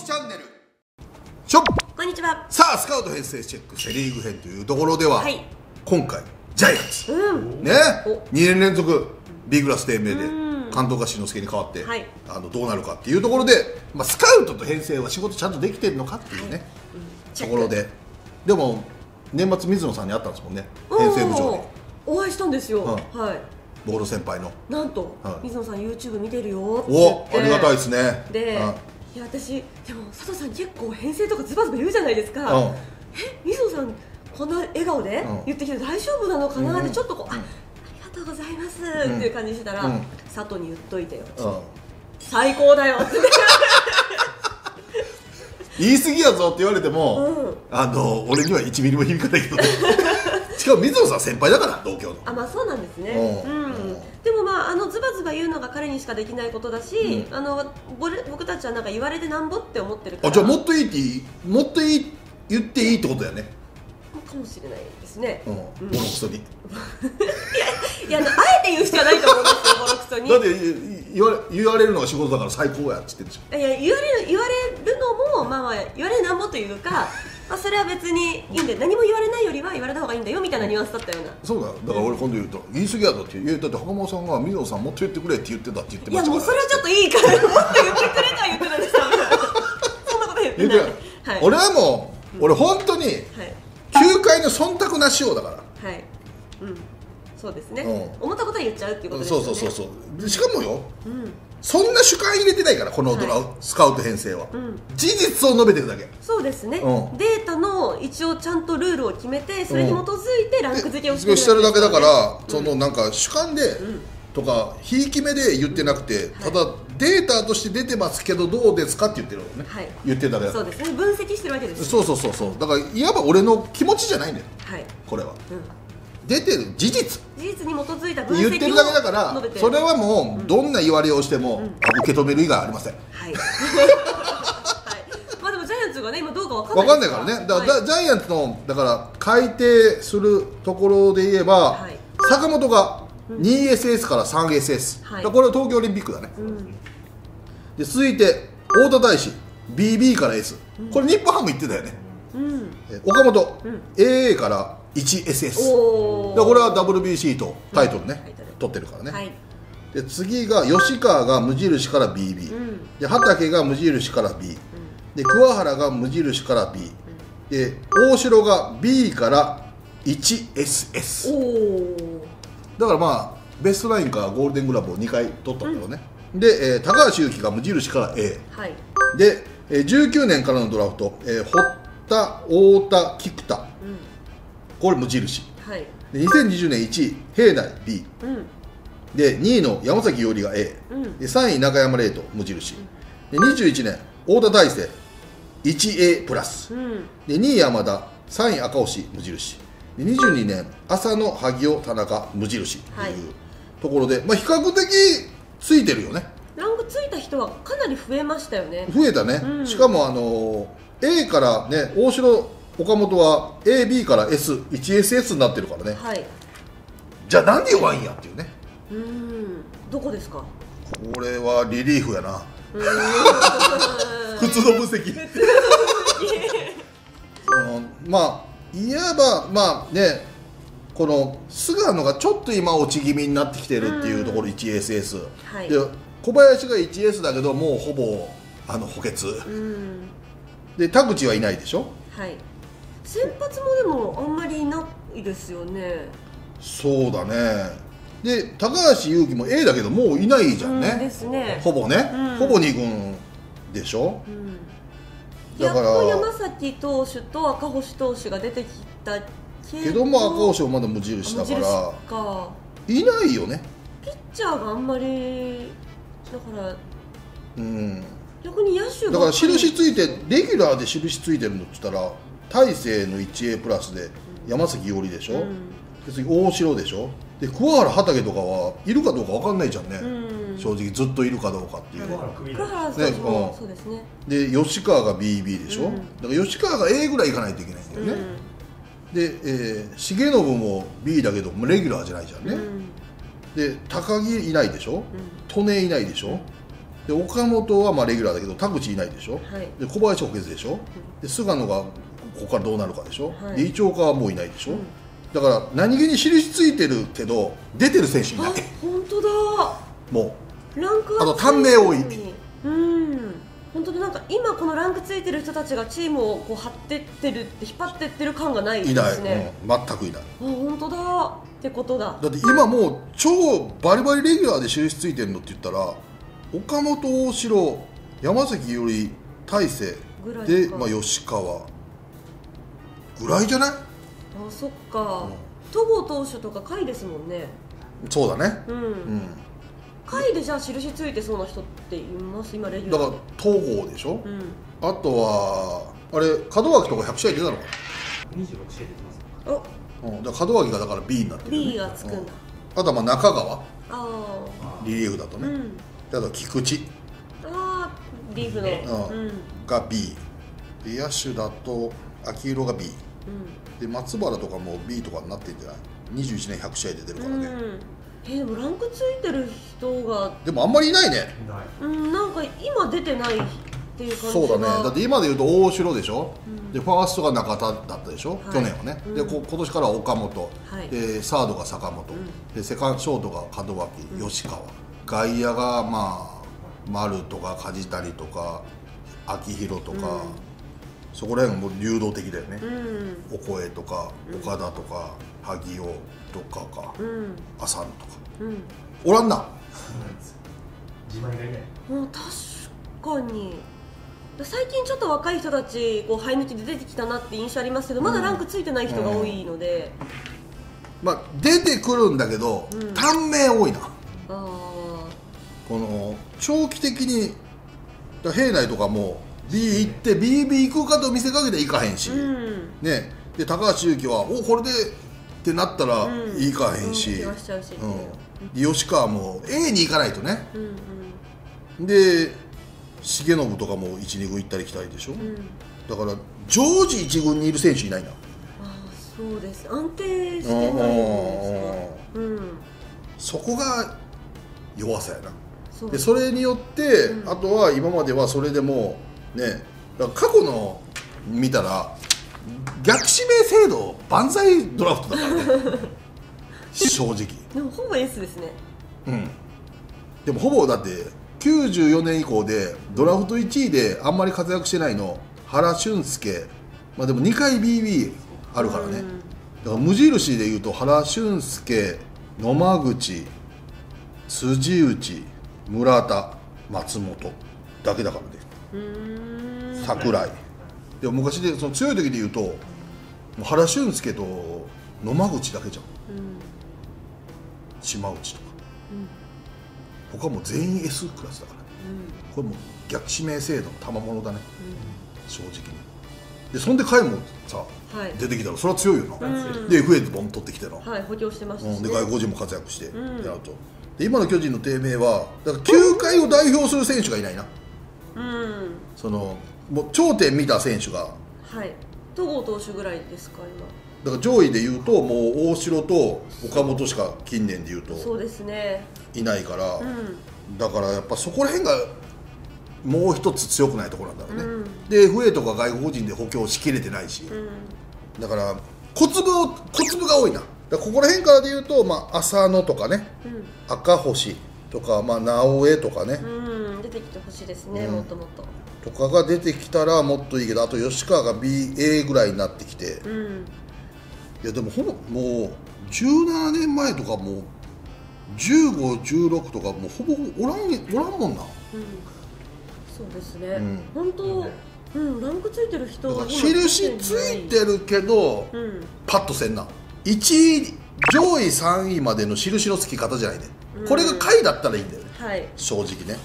きチャンネルしょこんにちは。さあスカウト編成チェックセ・リーグ編というところでは、はい、今回ジャイアンツ、ね、2年連続 B クラス低迷で監督が志の輔に代わって、はい、どうなるかっていうところで、まあ、スカウトと編成は仕事ちゃんとできてるのかっていうね、はい、ところででも年末水野さんに会ったんですもんね、編成部長にお会いしたんですよ、うん、はい、僕の先輩のなんと、うん、水野さん YouTube 見てるよって言って、お、ありがたいですね。で、うん、いや私でも佐藤さん結構編成とかズバズバ言うじゃないですか、うん、え、水野さんこんな笑顔で言ってきて大丈夫なのかなって、うん、ちょっとこう、うん、ありがとうございますっていう感じしたら、うん、佐藤に言っといてよ、うん、最高だよって言い過ぎやぞって言われても、うん、俺には1ミリも響かないけどしかも水野さん先輩だから同郷の、あ、まあそうなんですね、うん、でもまあズバズバ言うのが彼にしかできないことだし、うん、僕たちはなんか言われてなんぼって思ってるから、あ、じゃあもっといいってもっといい言っていいってことだよね、かもしれないですね、うん、ボロクソにいやあえて言う必要ないと思うんですよボロクソにだって言われるのが仕事だから最高やって言ってるでしょ。いや言われるのもまあ言われなんぼというかまあそれは別にいいんで、何も言われないよりは言われた方がいいんだよみたいなニュアンスだったような。そうだよ、だから俺今度言うと言い過ぎやだって言う、だって袴さんが水野さんもっと言ってくれって言ってたって言ってましたから。いやもうそれはちょっといいからもっと言ってくれとは言ってたんですよそんなこと言ってない、はい、俺はもう、俺本当に、はい、球界の忖度なしようだから、はい、うん、そうですね、うん、思ったことは言っちゃうっていうことですよね。そうそうそうそう、しかもよ、うん、そんな主観入れてないからこのはい、スカウト編成は、うん、事実を述べてるだけ。そうですね、うん、データの一応ちゃんとルールを決めてそれに基づいてランク付けをしてるだけ、ね、だから、うん、そのなんか主観で、うん、とかひいき目で言ってなくて、うん、ただ、はい、データとして出てますけどどうですかって言ってるのね、はい、言ってるだけだ。そうですね、分析してるわけです、ね、そうそうそうそう、だからいわば俺の気持ちじゃないんだよ、はい、これは、うん、出てる事実に基づいた分析を言ってるだけだから、それはもうどんな言われをしても、うん、受け止める以外ありません、はいはい、まあでもジャイアンツがね今どうか分かんないからね、だから、はい、ジャイアンツのだから改定するところで言えば、はい、坂本が 2SS から 3SS、はい、これは東京オリンピックだね、うん、で続いて太田大志 BB から S、うん、これ日本ハム行ってたよね、うん、岡本、うん、AA から 1SS、 これは WBC とタイトルね、うん、取ってるからね、はい、で次が吉川が無印から BB、うん、で畠が無印から B、うん、で桑原が無印から B、うん、で大城が B から 1SS、 だからまあベストナインかゴールデングラブを2回取ったけどね、うんで高橋優輝が無印から A、はい、で19年からのドラフト、堀田、太田、菊田、うん、これ無印、はい、で2020年1位平内 B、うん、で2位の山崎伊織が A、うん、で3位中山礼都無印、うん、で21年太田大勢 1A プラス、うん、で2位山田、3位赤星無印、で22年浅野、萩尾、田中無印というところで、はい、まあ比較的ついてるよね。ランクついた人はかなり増えましたよね。増えたね、うん、しかもA からね、大城、岡本は AB から S1SS になってるからね、はい、じゃあなんで弱いんやっていうね。うん、どこですかこれは。リリーフやな普通の分析まあいわばまあね、この菅野がちょっと今落ち気味になってきてるっていうところ 1SS、うん、はい、で小林が 1S だけどもうほぼ補欠、うん、で田口はいないでしょ、はい、先発もでもあんまりいないですよね。そうだね、で高橋優輝も A だけどもういないじゃんね、うん、ですね、ほぼね、うん、ほぼ2軍でしょ、うん、だからやっと山崎投手と赤星投手が出てきたけども赤星はまだ無印だからいないよね。ピッチャーがあんまりだから、うん、逆に野手がだから印ついてレギュラーで印ついてるのって言ったら大勢の 1A プラスで山崎伊織でしょ、うん、で次大城でしょ、で桑原畑とかはいるかどうかわかんないじゃんね、うん、正直ずっといるかどうかっていう、桑原さんもそうですね、で吉川が BB でしょ、うん、だから吉川が A ぐらいいかないといけないんだよね、うん、で、重信も B だけどレギュラーじゃないじゃんね、うん、で高木いないでしょ、うん、利根いないでしょ、で岡本はまあレギュラーだけど田口いないでしょ、はい、で小林補欠でしょ、で菅野がここからどうなるかでしょ、はい、で伊調華はもういないでしょ、うん、だから何気に印ついてるけど出てる選手いない。本当だ。もうランクはあと短命多い。うん、本当になんか今このランクついてる人たちがチームをこう張ってってる、引っ張ってってる感がないですね。いない、うん、全くいない。あ、本当だってことだ。だって今もう超バリバリレギュラーで印ついてるのって言ったら岡本、大城、山崎伊織、大勢で、まあ、吉川ぐらいじゃない？あ、そっか、戸郷投手とか甲斐ですもんね。そうだね。うん。甲斐でじゃあ印ついてそうな人っています？今レギュラーで。だから戸郷でしょ。うん、あとはあれ門脇とか100試合出たのかな。26試合出てます。あ、うん。だから門脇がだから B になってる、ね。B がつくんだ。うん、あとはまあ中川。ああ。リリーフだとね。うん。あと菊池、あーリーフの、うん、が B で野手だと秋広が B、うん、で松原とかも B とかになってんじゃない。21年100試合で出るからね、うん、でもランクついてる人がでもあんまりいないね。うん、なんか今出てないっていう感じが。そうだね。だって今でいうと大城でしょ、うん、でファーストが中田だったでしょ、はい、去年はね、うん、で今年からは岡本、はい、でサードが坂本、うん、でセカンドショートが門脇、うん、吉川、外野がまあ丸とか梶谷とか秋広とか、うん、そこら辺も流動的だよね、うん、おこえとか岡田とか萩尾とかか、うん、浅野とか、うん、おらんな。自慢がいない。もう確かに最近ちょっと若い人たちこう生え抜きで出てきたなって印象ありますけど、うん、まだランクついてない人が多いので、うん、まあ出てくるんだけど、うん、短命多いな。あ、この長期的に平内とかも B 行って BB 行くかと見せかけて行かへんし、うん、ね、で高橋優貴はおこれでってなったら行かへんし、吉川も A に行かないとね、うん、うん、で重信とかも1、2軍行ったり来たりでしょ、うん、だから常時1軍にいる選手いないな。あ、そうです。安定してないですね。そこが弱さやな。でそれによって、うん、あとは今まではそれでもね、だから過去の見たら逆指名制度万歳ドラフトだからね正直。でもほぼ S ですね。うん、でもほぼだって94年以降でドラフト1位であんまり活躍してないの原俊介、まあでも2回 BB あるからね、うん、だから無印でいうと原俊介、野間口、辻内、村田、松本だけだからね。櫻井でも昔でその強い時で言うと原俊介と野間口だけじゃん、うん、島内とか、うん、他も全員 S クラスだからね、うん、これも逆指名制度の賜物だね、うん、正直に。でそんで甲斐もさ、はい、出てきたらそれは強いよな、うん、で FA でボン取ってきてな、はい、補強してましたし、ね、で外国人も活躍して、うん、であと今の巨人の低迷はだから球界を代表する選手がいないな、うん、そのもう頂点見た選手が、はい、戸郷投手ぐらいですか今。だから上位でいうともう大城と岡本しか近年でいうとそうですねいないから、うん、だからやっぱそこら辺がもう一つ強くないところなんだろうね、うん、で FA とか外国人で補強しきれてないし、うん、だから小粒が多いな。だここら辺からでいうと、まあ、浅野とかね、うん、赤星とか、まあ、直江とかね、うん、出てきてほしいですね、うん、もっともっととかが出てきたらもっといいけど、あと吉川が BA ぐらいになってきて、うん、いやでもほぼもう17年前とかもう15、16とかもうほぼおらんもんな、うん、そうですね、うん、本当、うん、ランクついてる人が印ついてるけど、うん、パッとせんな。1位上位3位までの印のつき方じゃないね、うん、これが下位だったらいいんだよね、はい、正直ね。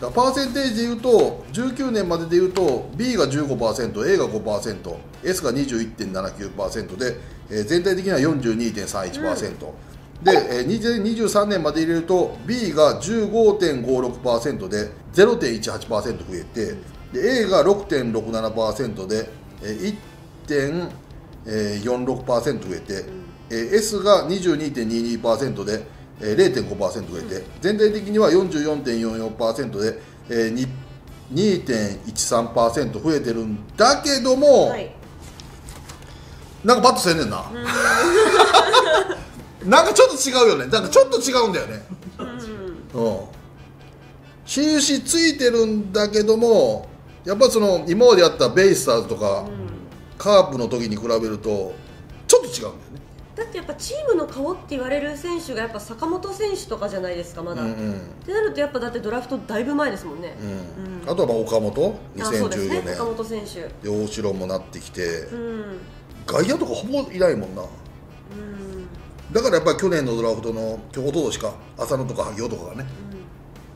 だパーセンテージでいうと19年まででいうと B が 15%、A が 5%、S が 21.79% で、全体的には 42.31%、うん、で、2023年まで入れると B が 15.56% で 0.18% 増えて、で A が 6.67% で 1.46% 増えて、うん、S が 22.22% で0.5% 増えて、全体的には 44.44% で、2.13% 増えてるんだけども、はい、なんかバッとせんねんな。なんかちょっと違うよね。なんかちょっと違うんだよね。うん。印ついてるんだけども、やっぱその今までやったベイスターズとか、うん、カープの時に比べるとちょっと違うんだよね。だってやっぱチームの顔って言われる選手がやっぱ坂本選手とかじゃないですか、まだ。ってなるとやっぱだってドラフトだいぶ前ですもんね。あとはまあ岡本2014年、岡本選手、大城もなってきて、外野とかほぼいないもんな。だからやっぱり去年のドラフトの巨峰投手か浅野とか萩尾とかがね、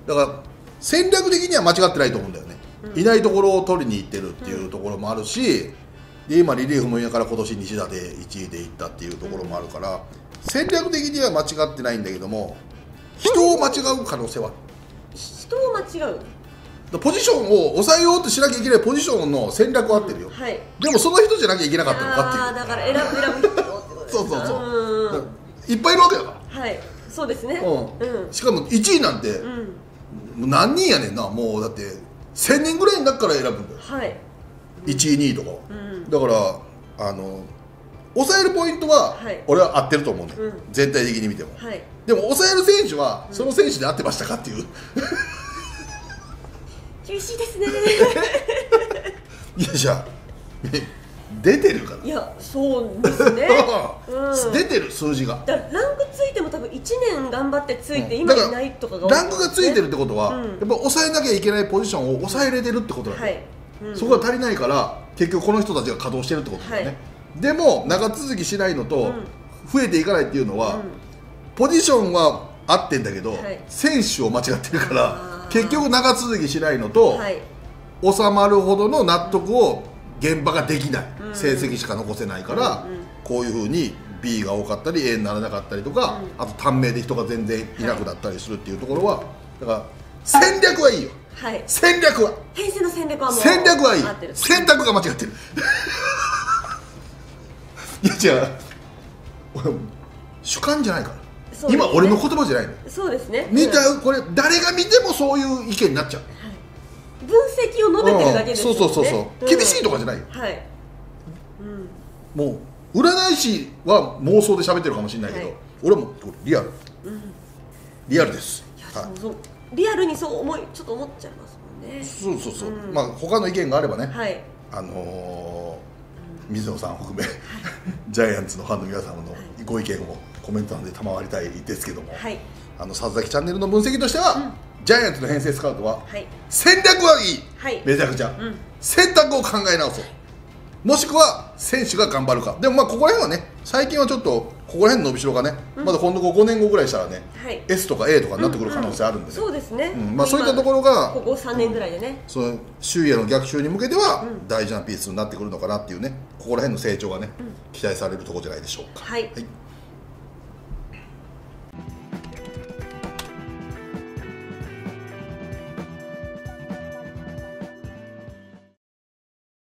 だから戦略的には間違ってないと思うんだよね。いないところを取りに行ってるっていうところもあるし。で今、リリーフもいながら今年西田で1位でいったっていうところもあるから戦略的には間違ってないんだけども、人を間違う可能性はある。人を間違うポジションを抑えようとしなきゃいけないポジションの戦略は合ってるよ、はい、でもその人じゃなきゃいけなかったのかっていう。だから選ぶ人ってことですか。そうそうそう、いっぱいいるわけだから。はい、そうですね。しかも1位なんて何人やねんな。もうだって1000人ぐらいになったから選ぶんだよ、はい、1位2位とか。だから抑えるポイントは俺は合ってると思うね、全体的に見ても。でも抑える選手はその選手で合ってましたかっていう。厳しいですね。いや、じゃあ出てるから。いや、そうですね、出てる数字が。ランクついても多分1年頑張ってついて今いないとかが、ランクがついてるってことはやっぱ抑えなきゃいけないポジションを抑えれてるってことだね。そこが足りないから結局この人たちが稼働してるってことだよね、はい、でも長続きしないのと増えていかないっていうのは、ポジションは合ってんだけど、はい、選手を間違ってるから結局長続きしないのと、はい、収まるほどの納得を現場ができない、成績しか残せないから、こういうふうに B が多かったり A にならなかったりとか、あと短命で人が全然いなくなったりするっていうところは、だから戦略はいいよ。はい、戦略は平成の戦略はもう戦略はいい。選択が間違ってる。いや、じゃあ俺主観じゃないから、ね、今俺の言葉じゃないの。そうですね、見た、これ誰が見てもそういう意見になっちゃう、はい、分析を述べてるだけですよね。そうそうそうそう、厳しいとかじゃないよ、はい、もう占い師は妄想で喋ってるかもしれないけど、はい、俺もリアル、リアルです。リアルにそう思っちゃいますもんね。そうそうそう、まあ他の意見があればね、水野さん含めジャイアンツのファンの皆様のご意見をコメント欄で賜りたいですけども、佐々木チャンネルの分析としてはジャイアンツの編成スカウトは戦略はいい、めちゃくちゃ選択を考え直そう、もしくは選手が頑張るか。でもまあここら辺はね、最近はちょっとここら辺の伸びしろがね、まだ今度5年後ぐらいしたらね、S とか A とかになってくる可能性あるんでね。そうですね。まあそういったところがここ3年ぐらいでね、周囲への逆襲に向けては大事なピースになってくるのかなっていうね、ここら辺の成長がね期待されるところじゃないでしょうか。はい。